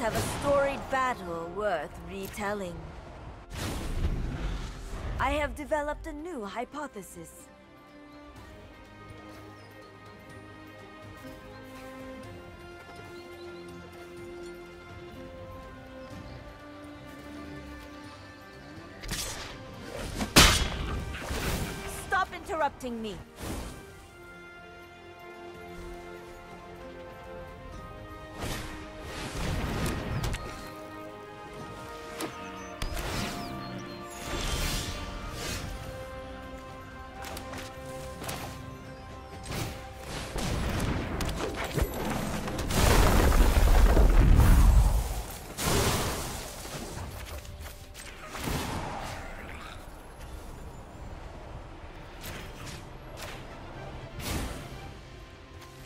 have a storied battle worth retelling. I have developed a new hypothesis. Stop interrupting me!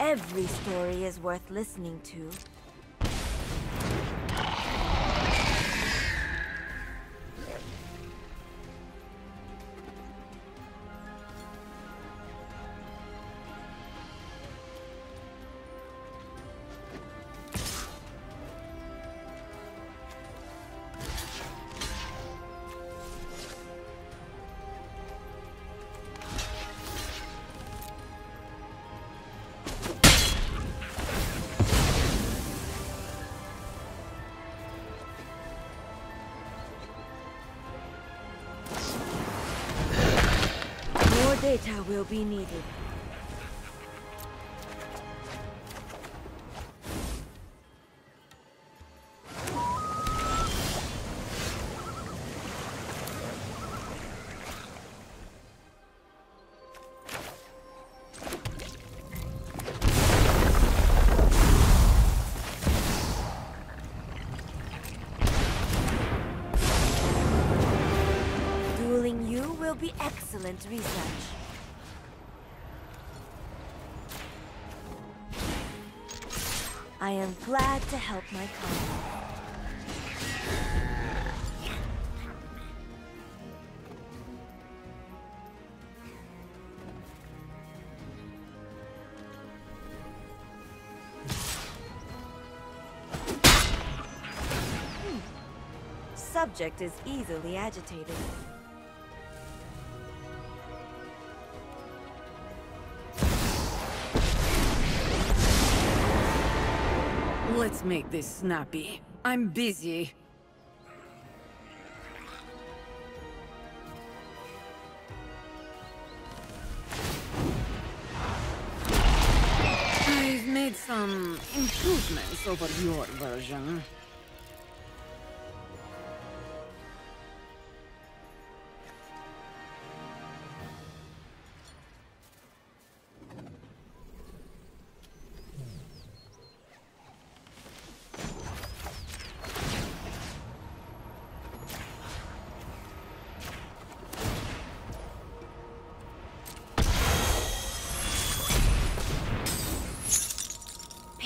Every story is worth listening to. Data will be needed. Dueling you will be excellent research. I am glad to help my colleagues. Subject is easily agitated. Let's make this snappy. I'm busy. I've made some improvements over your version.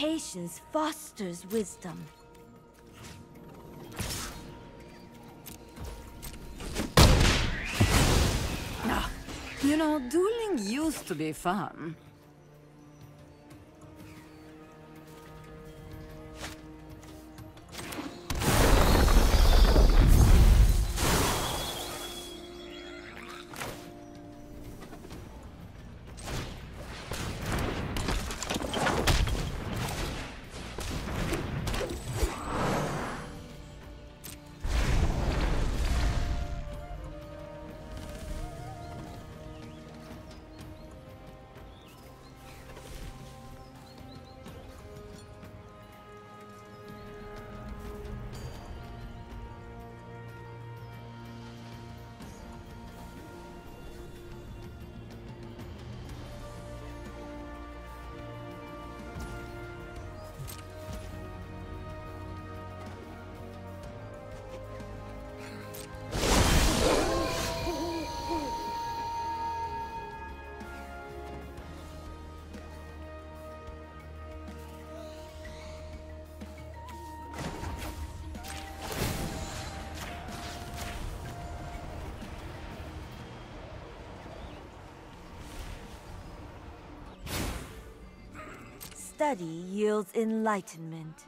Patience fosters wisdom. You know, dueling used to be fun. Study yields enlightenment.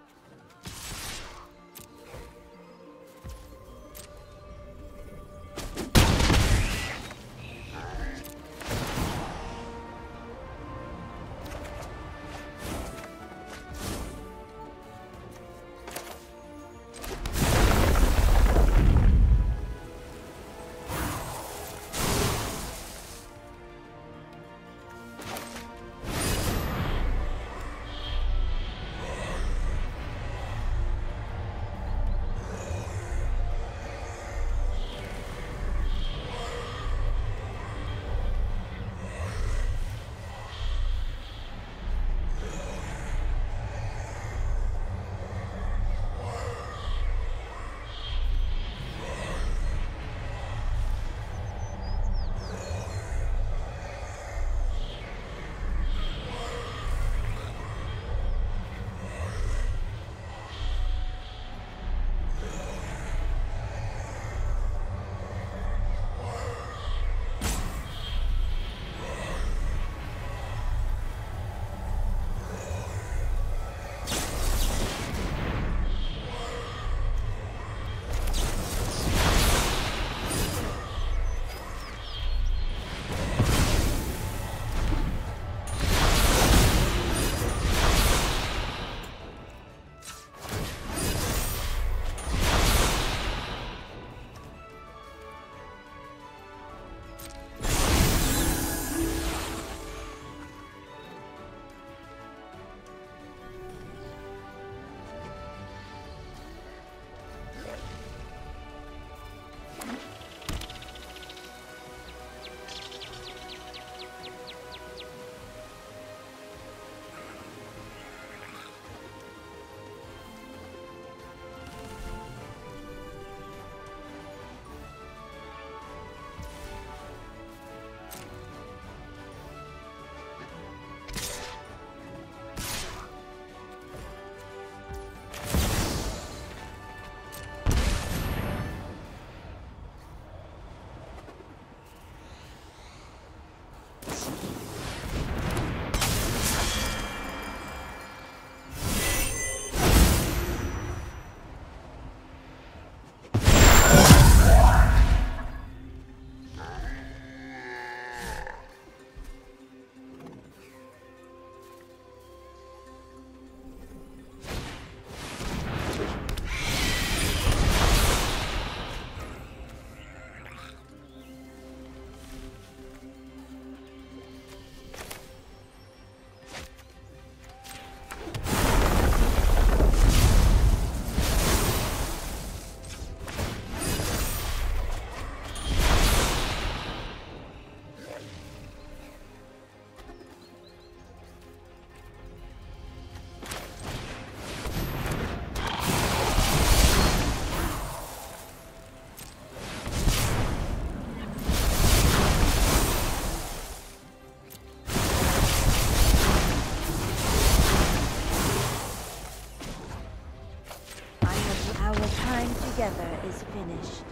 endeavor is finished.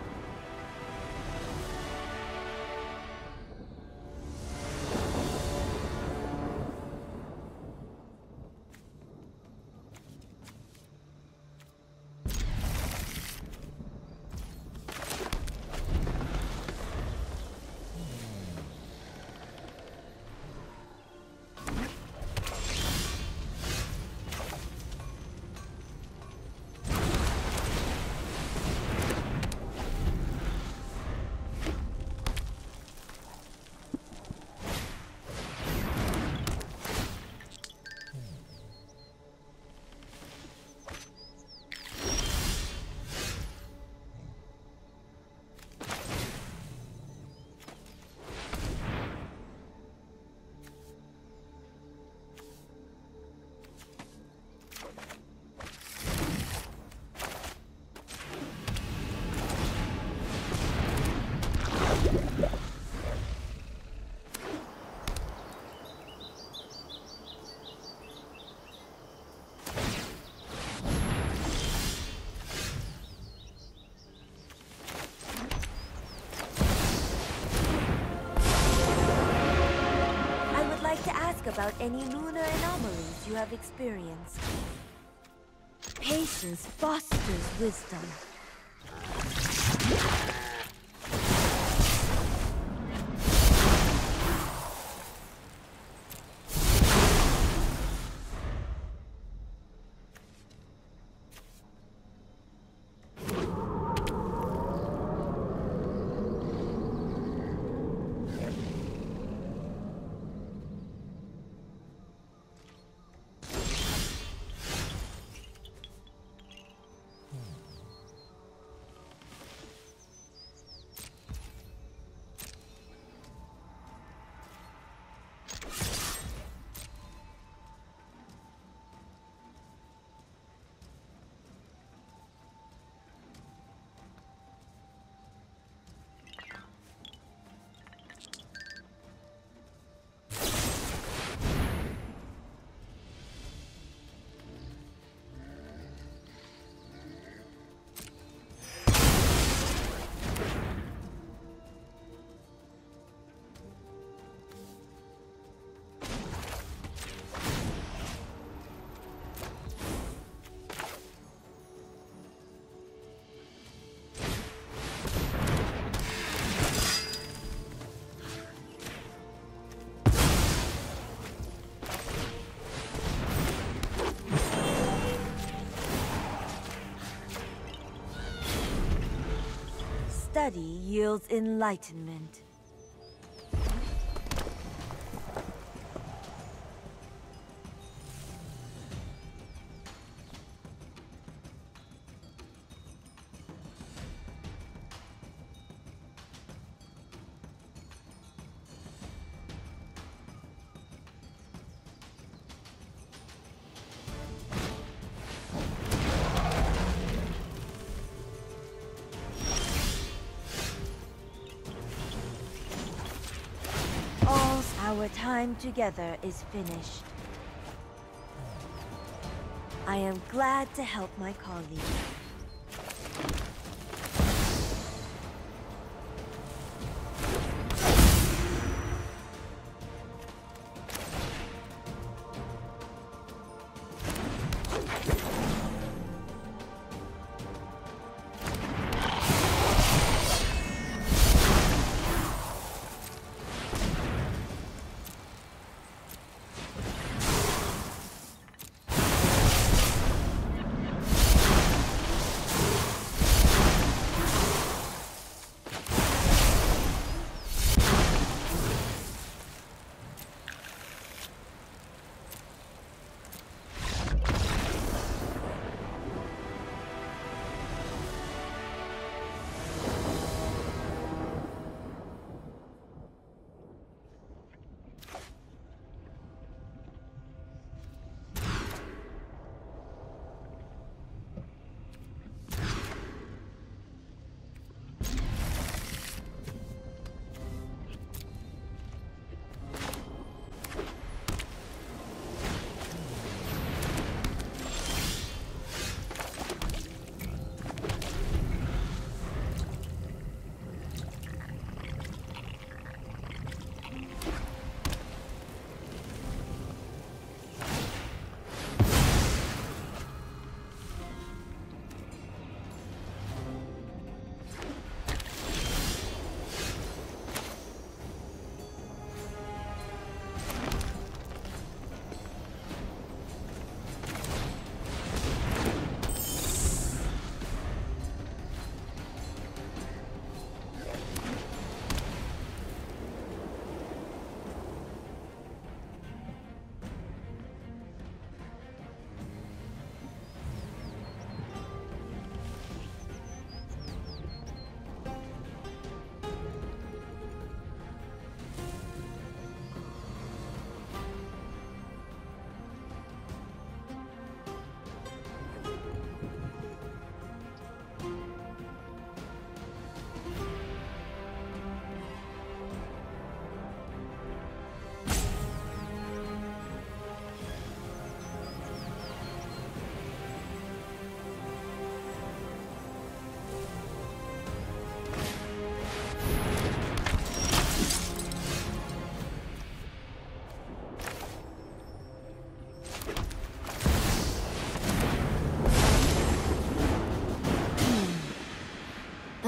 About any lunar anomalies you have experienced. Patience fosters wisdom. Study yields enlightenment. Our time together is finished. I am glad to help my colleague.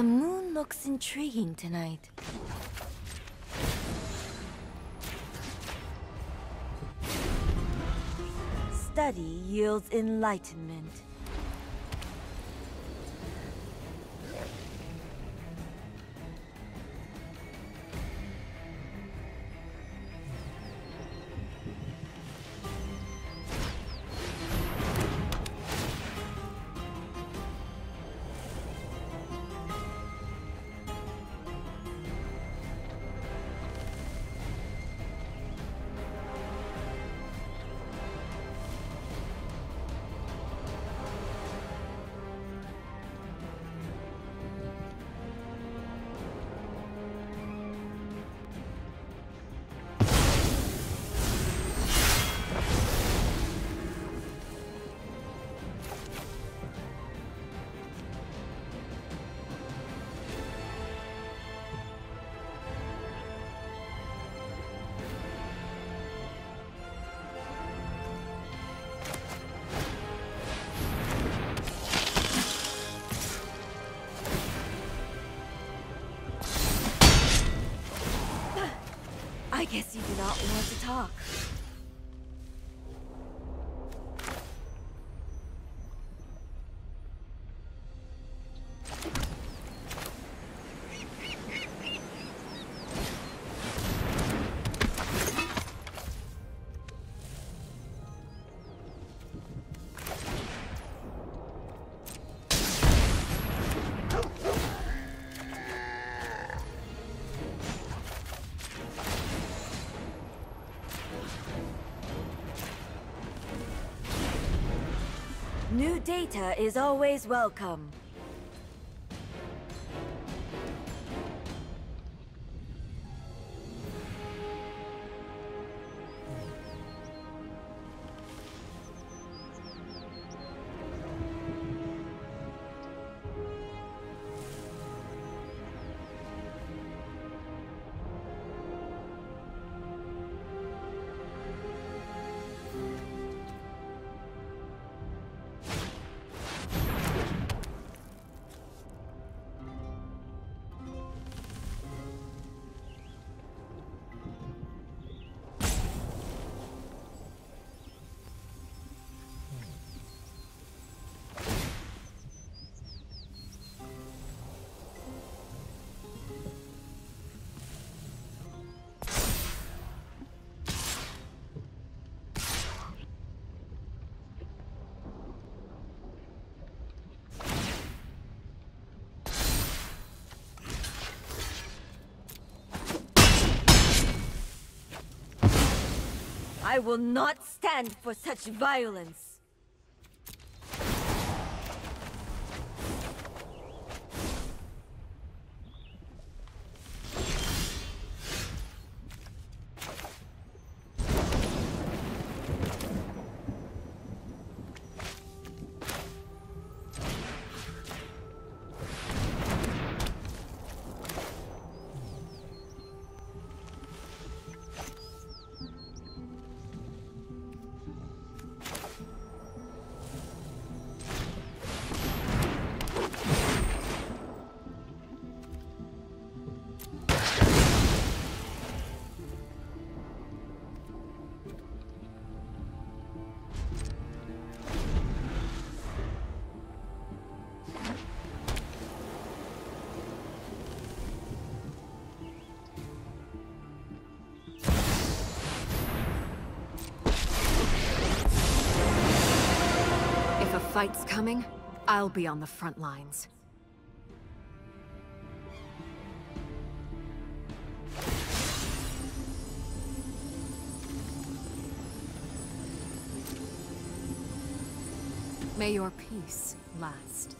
The moon looks intriguing tonight. Study yields enlightenment. I guess you do not want to talk. New data is always welcome. I will not stand for such violence. Fight's coming, I'll be on the front lines. May your peace last.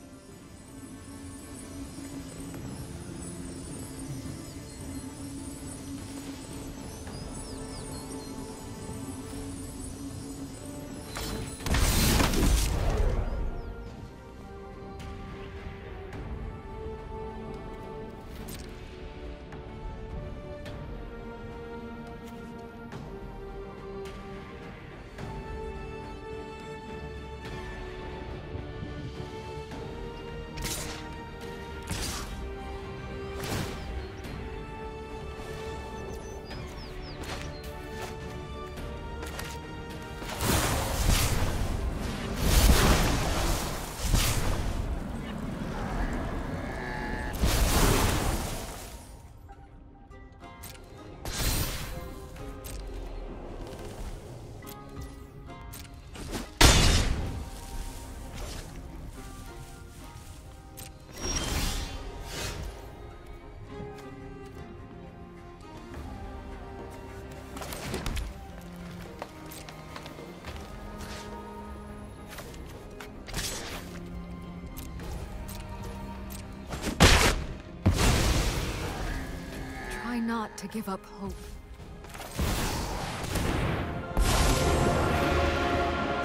Try not to give up hope.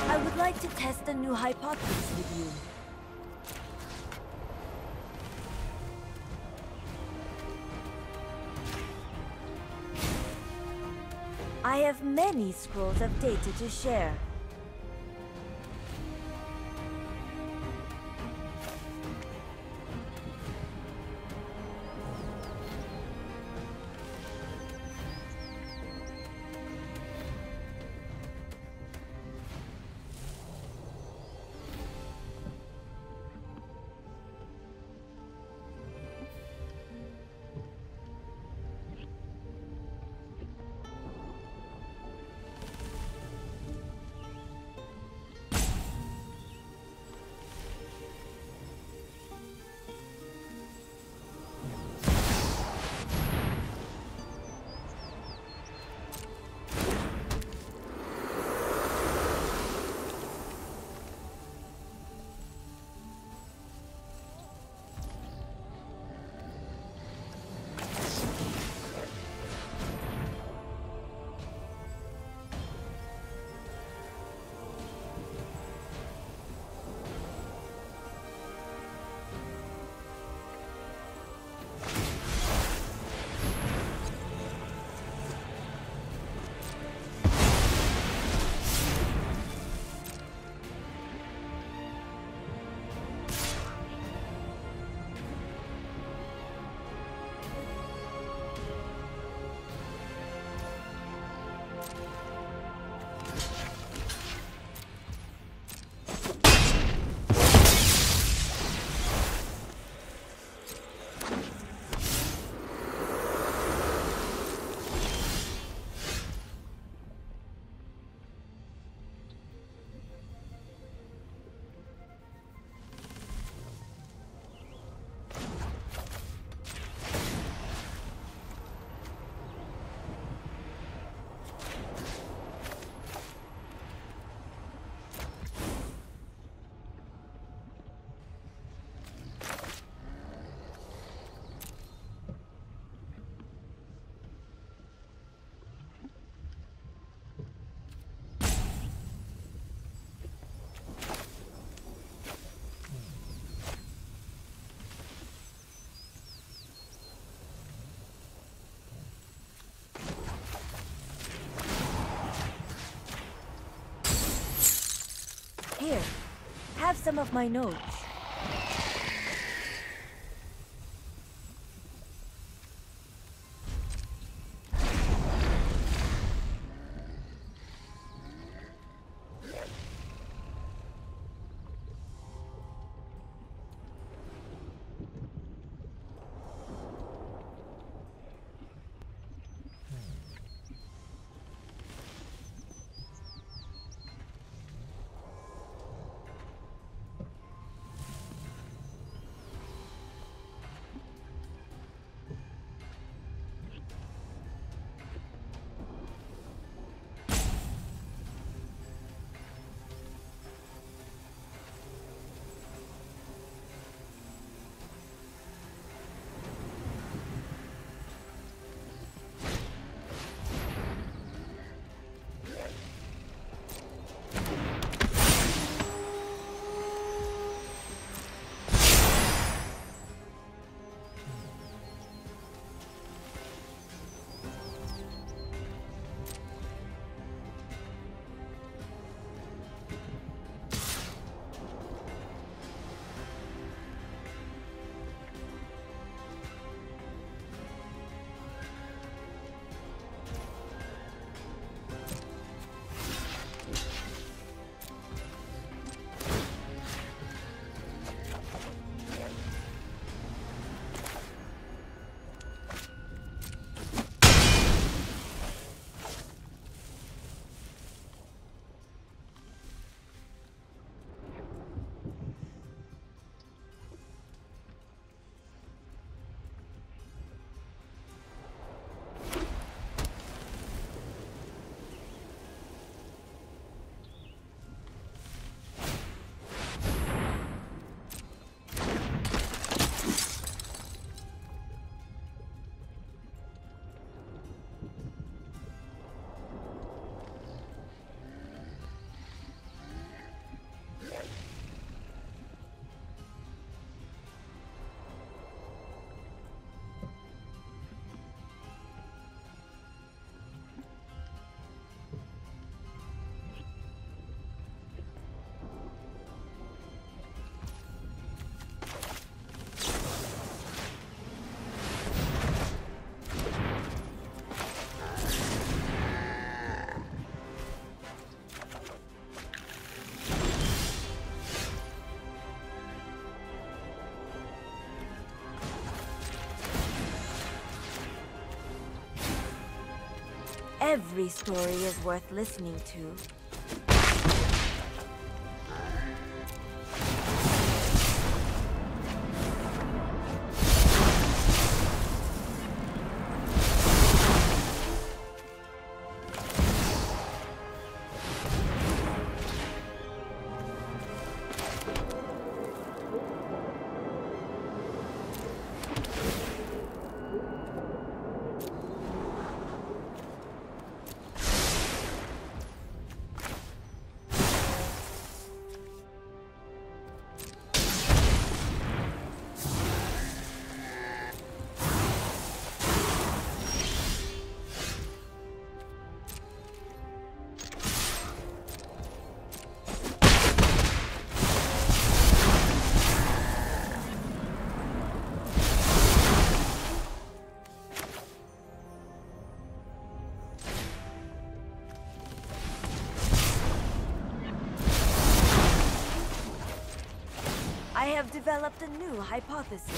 I would like to test a new hypothesis with you. I have many scrolls of data to share. Here, have some of my notes. Every story is worth listening to. I have developed a new hypothesis.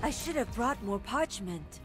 I should have brought more parchment.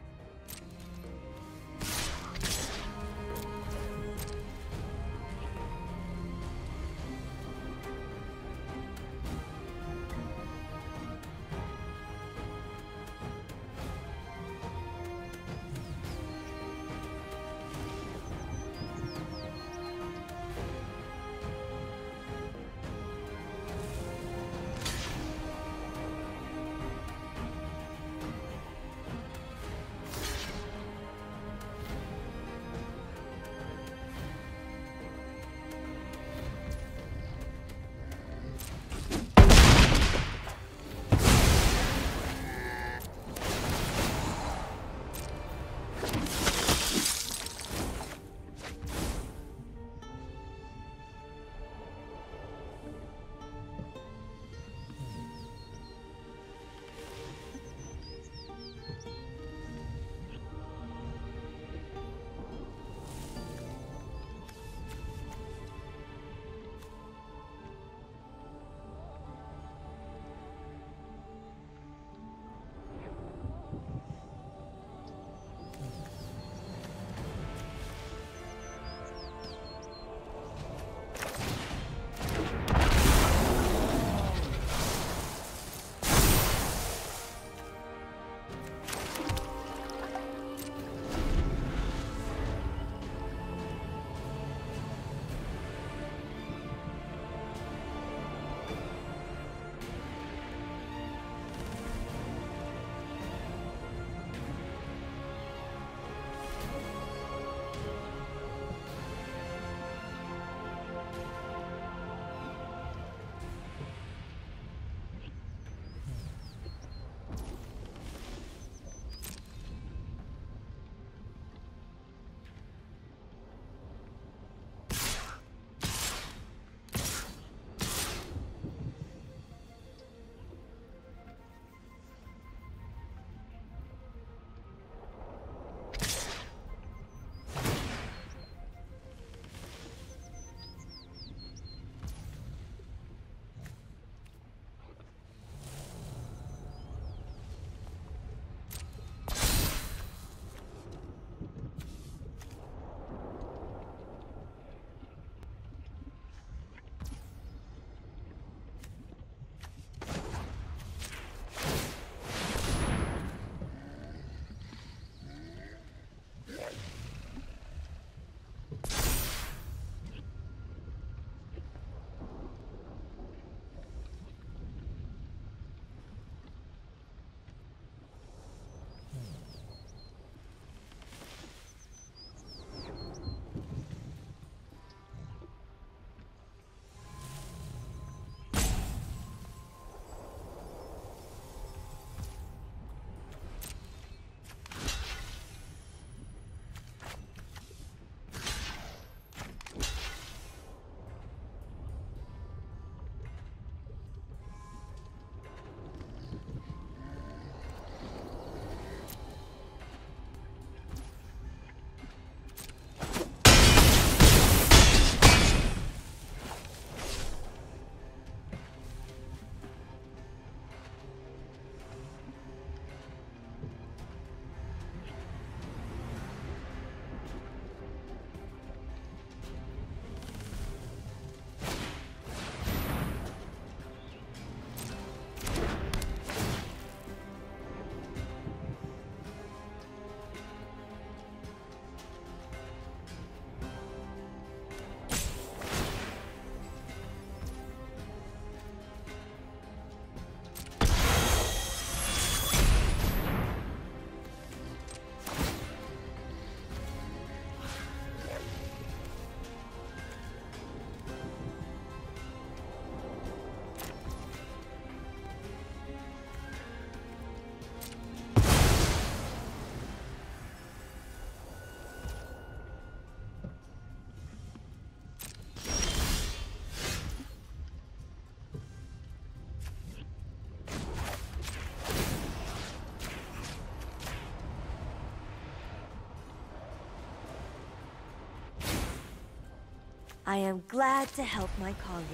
I am glad to help my colleagues.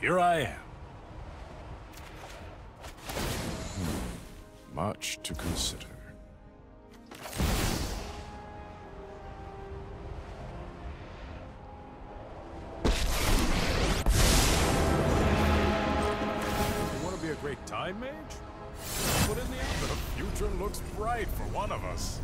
Here I am. Much to consider. You want to be a great time mage? Put in the effort. The future looks bright for one of us.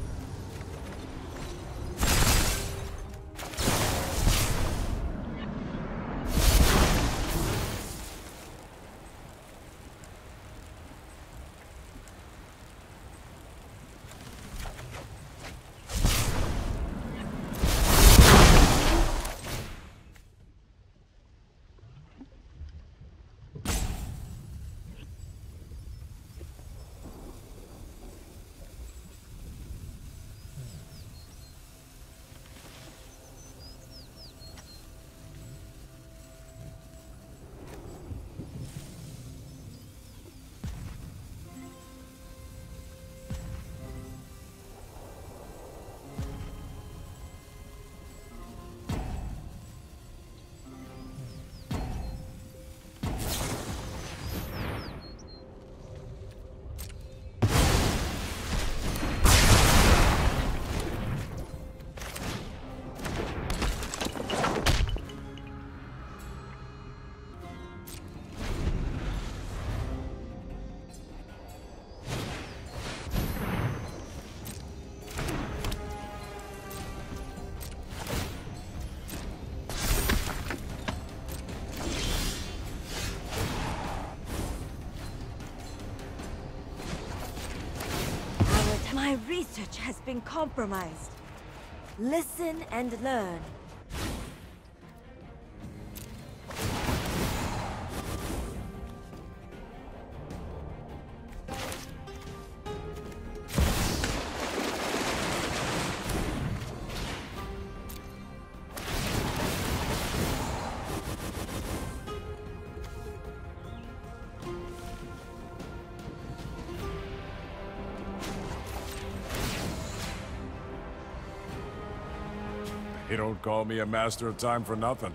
My research has been compromised. Listen and learn. You don't call me a master of time for nothing.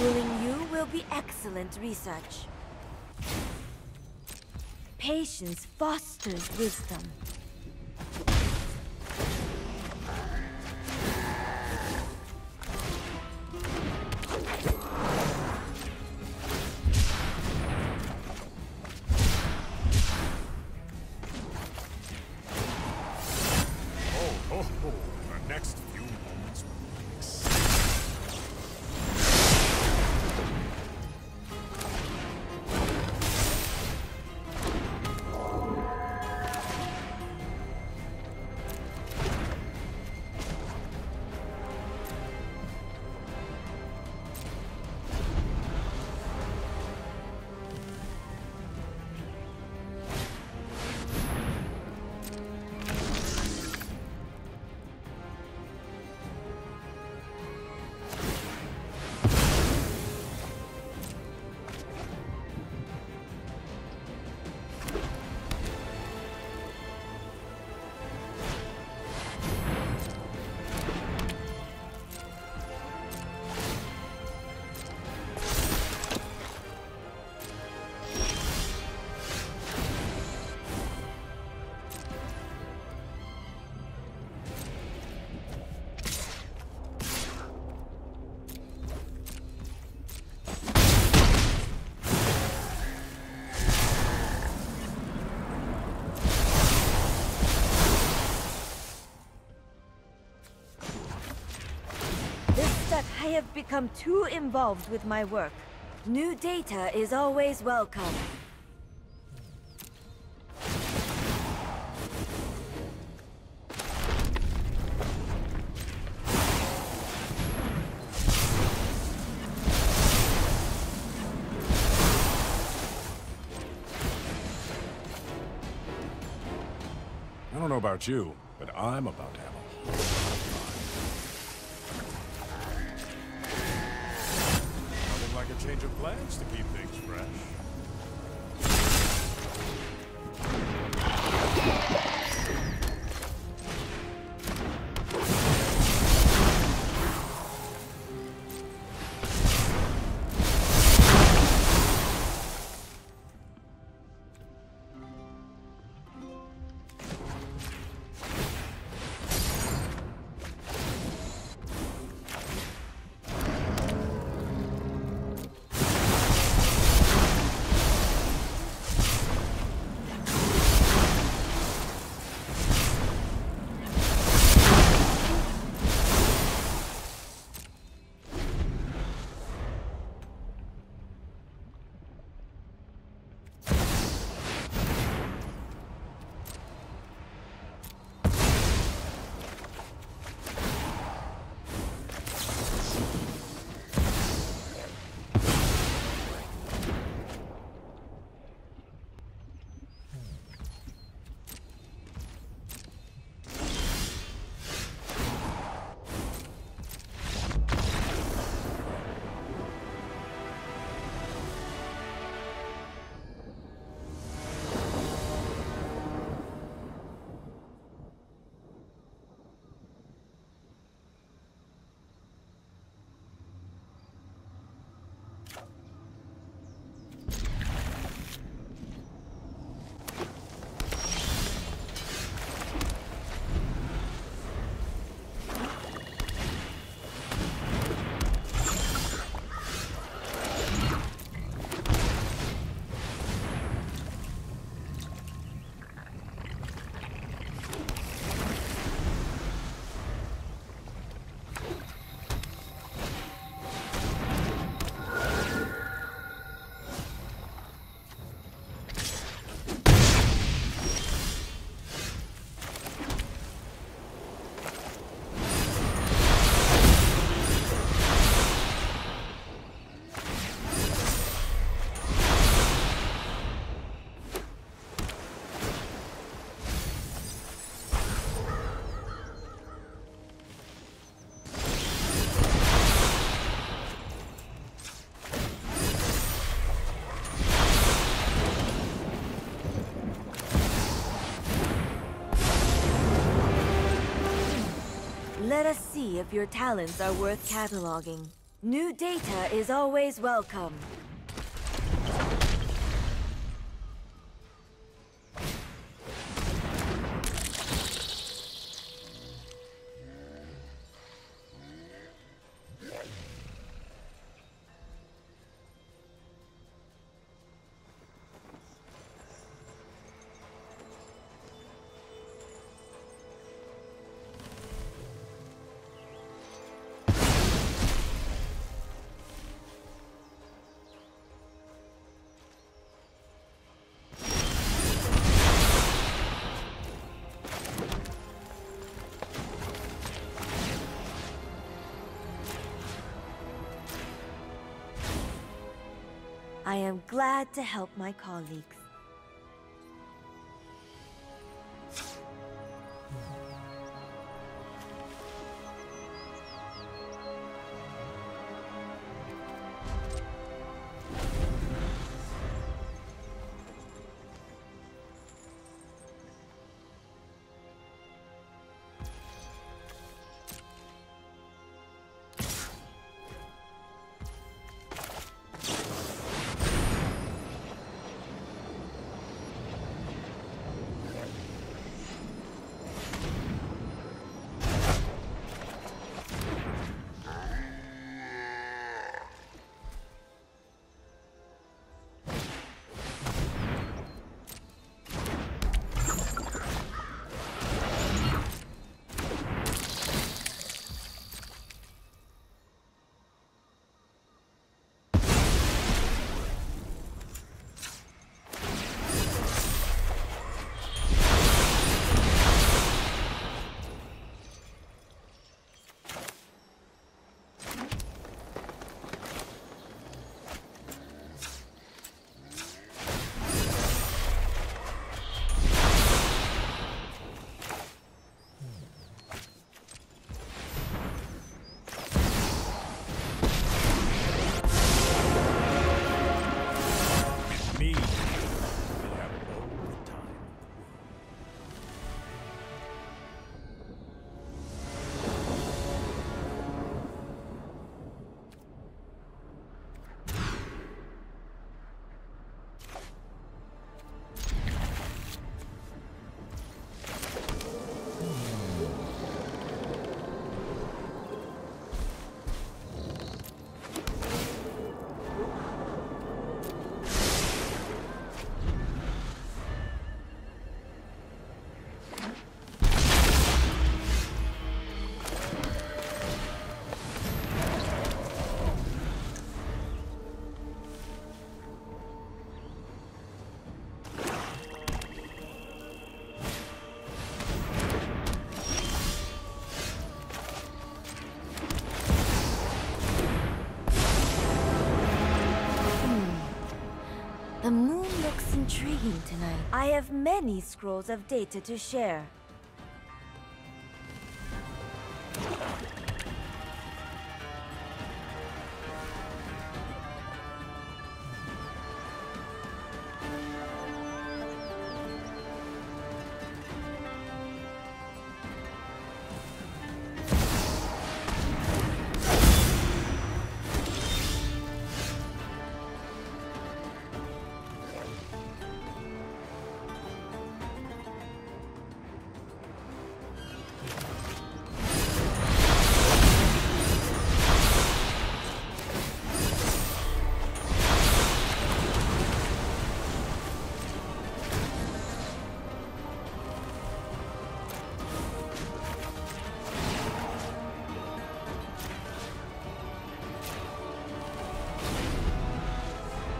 Ruling you will be excellent research. Patience fosters wisdom. The next few moments will be exciting. have become too involved with my work. New data is always welcome. I don't know about you, but I'm about to have a lot of fun. Sounded like a change of plans to keep things fresh. Let us see if your talents are worth cataloging. New data is always welcome. I am glad to help my colleagues. The moon looks intriguing tonight. I have many scrolls of data to share.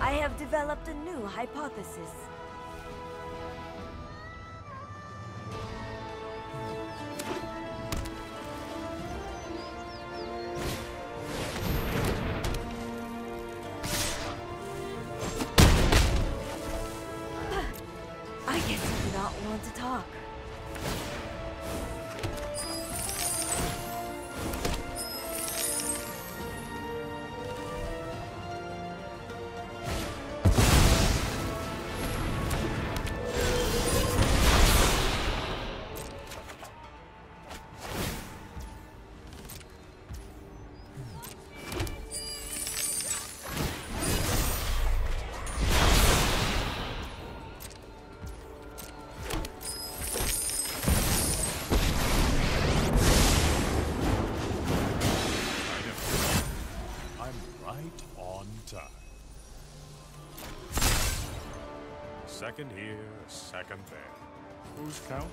I have developed a new hypothesis. I guess you do not want to talk. Second here, second there. Who's counting?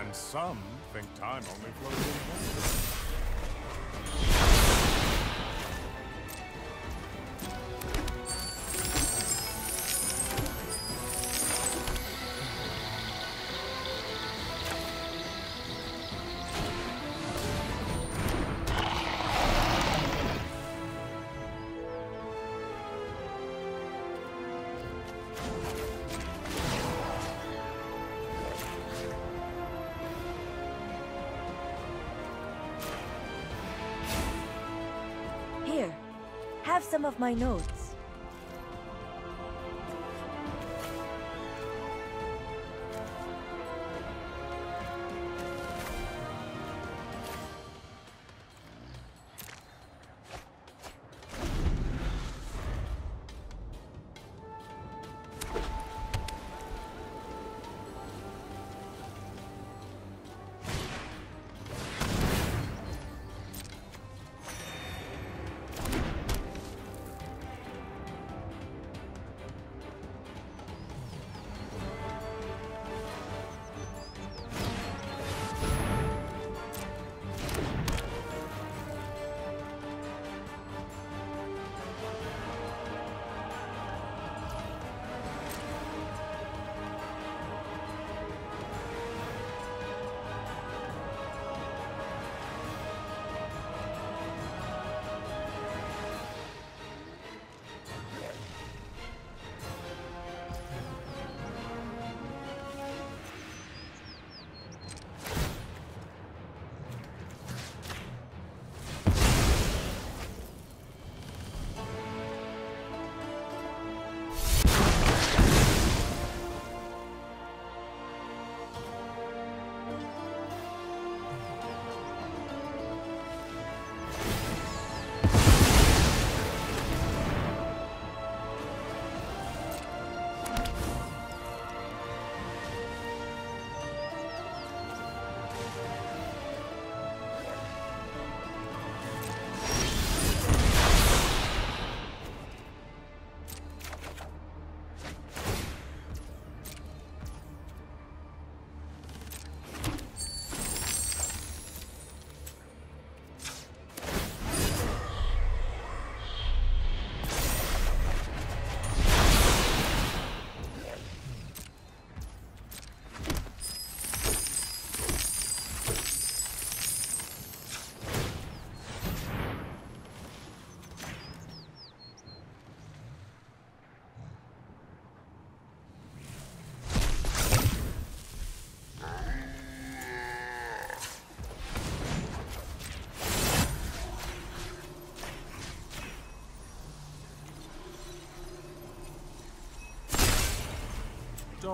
And some think time only flows in wonder. Have some of my notes.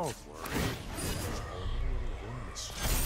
Don't worry. There's only a mystery.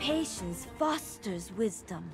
Patience fosters wisdom.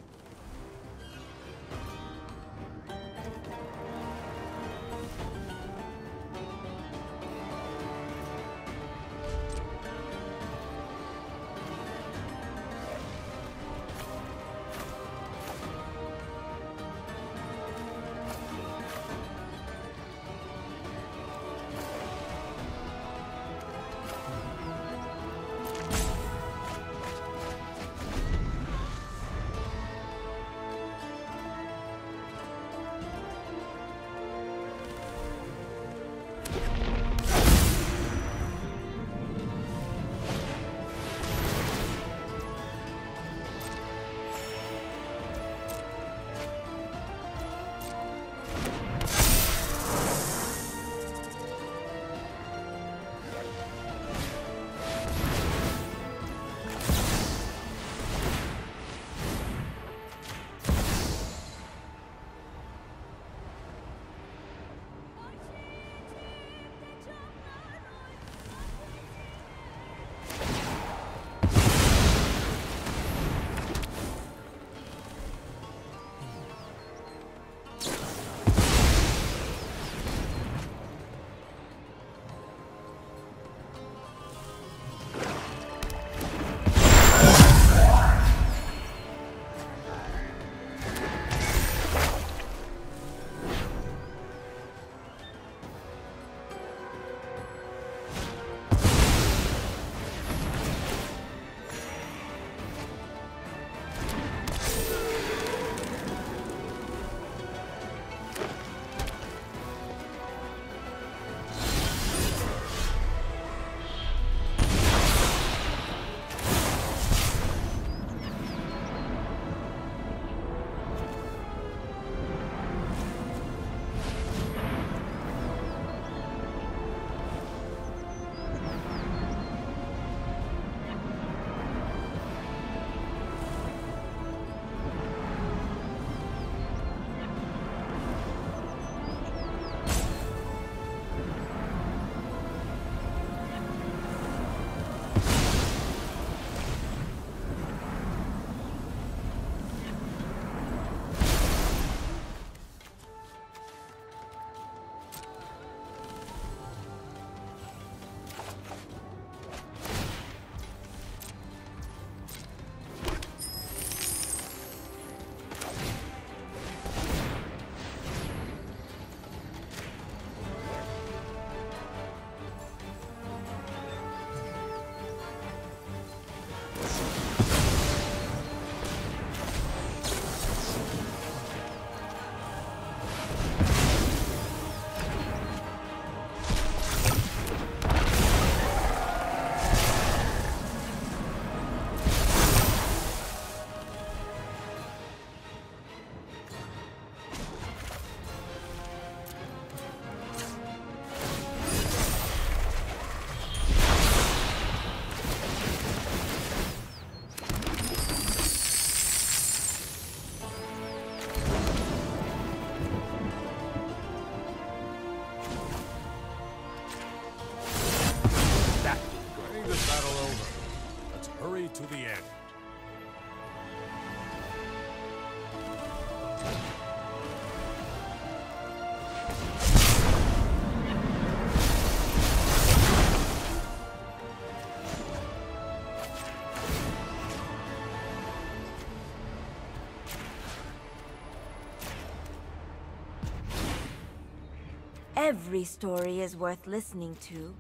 Every story is worth listening to.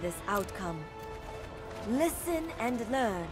This outcome. Listen and learn.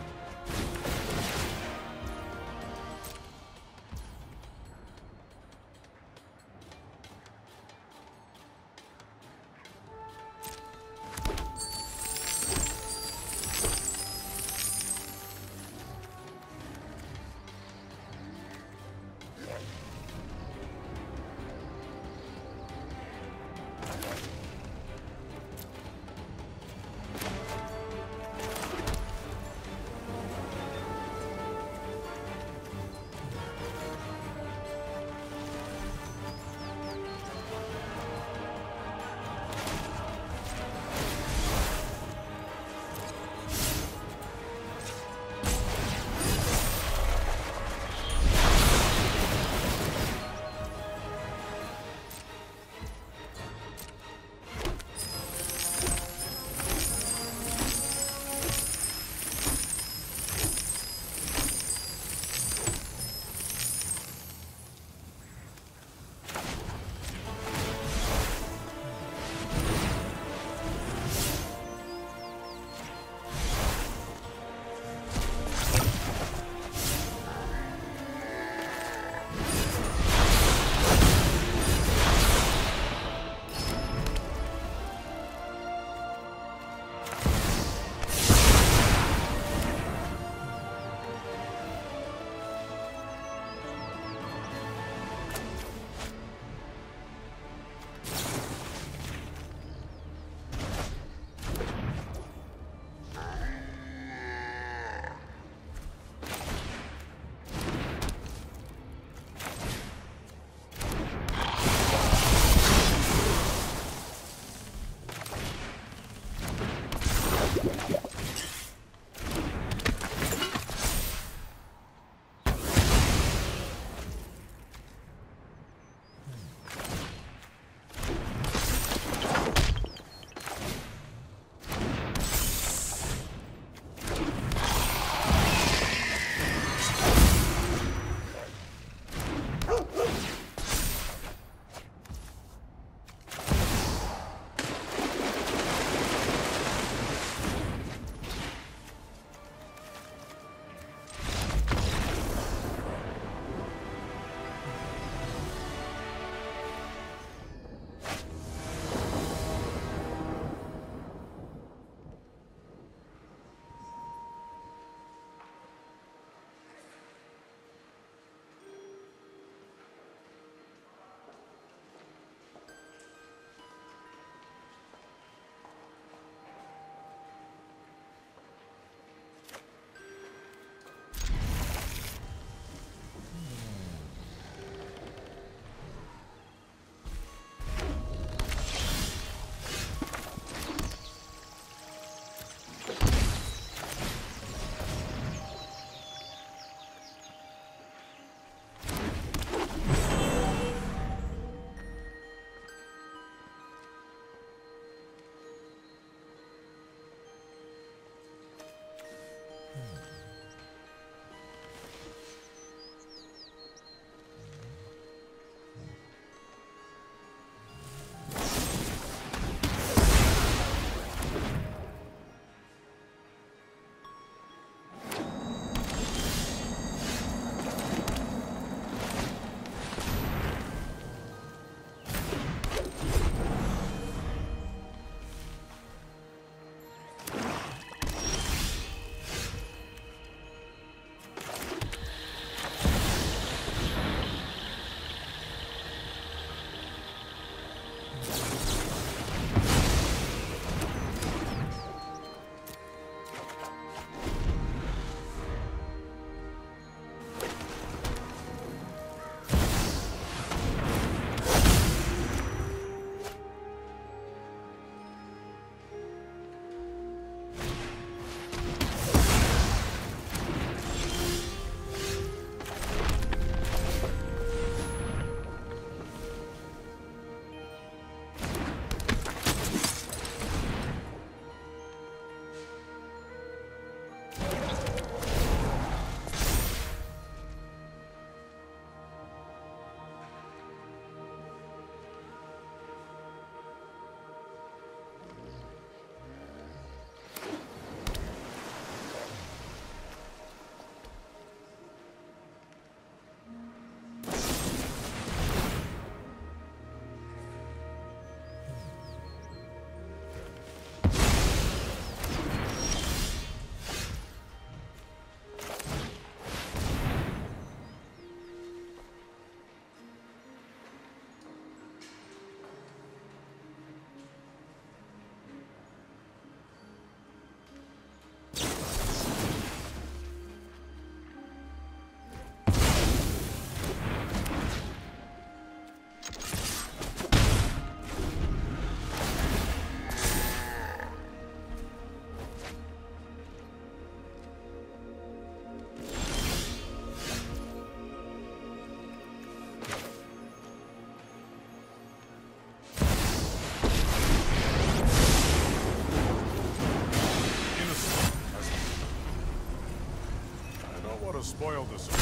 Failed the surprise.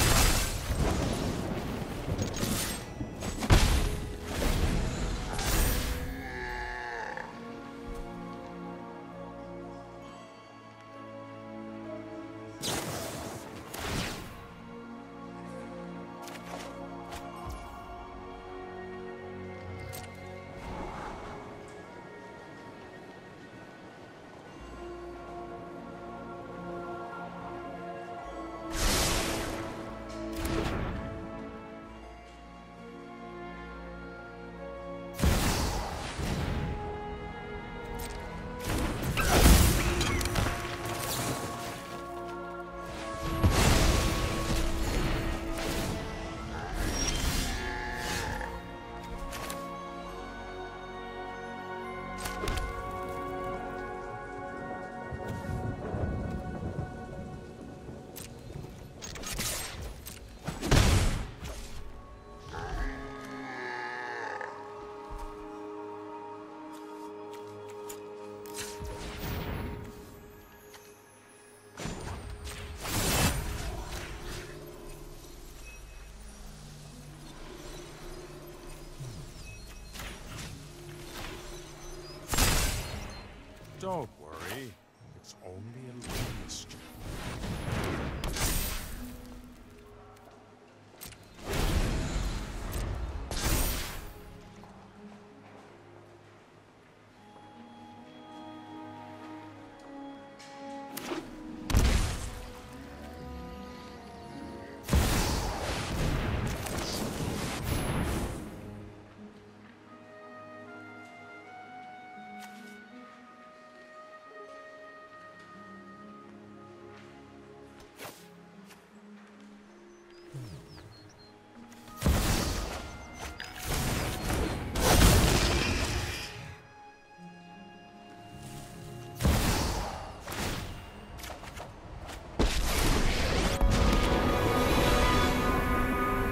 Don't worry, it's only a little mischief.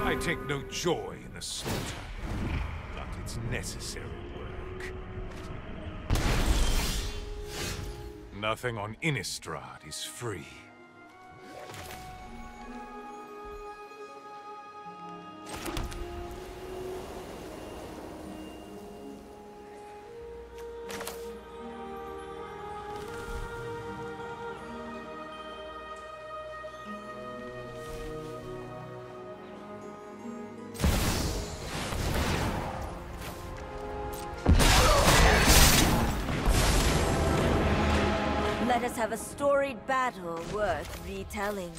I take no joy in the slaughter, but it's necessary work. Nothing on Innistrad is free. Let us have a storied battle worth retelling.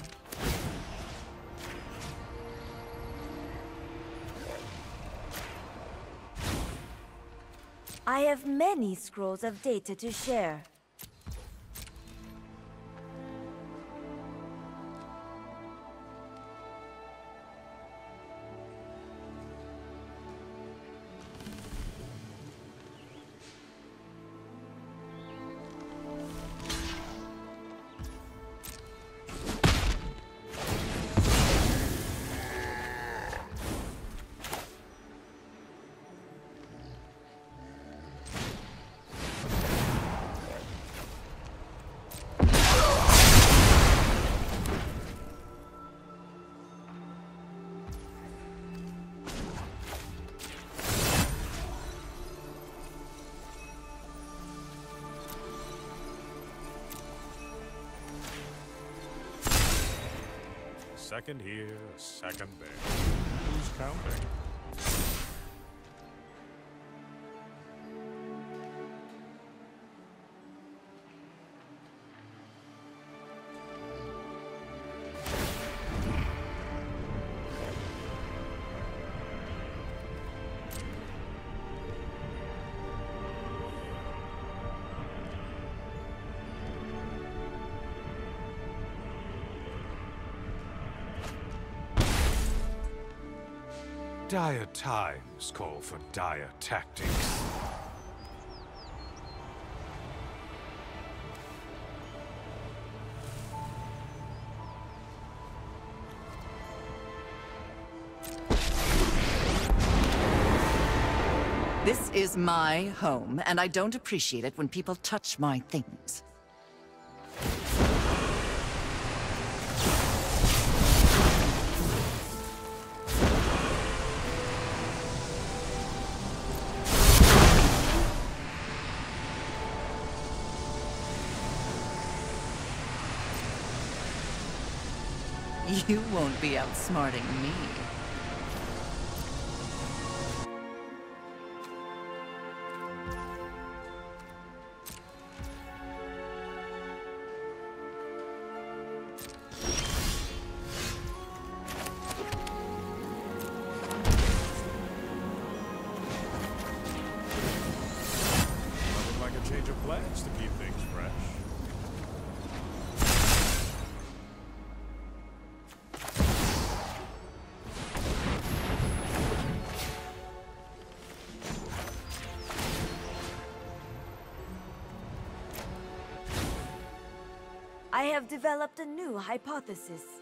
I have many scrolls of data to share. A second here, a second there. Who's counting? Dire times call for dire tactics. This is my home, and I don't appreciate it when people touch my things. You won't be outsmarting me. I have developed a new hypothesis.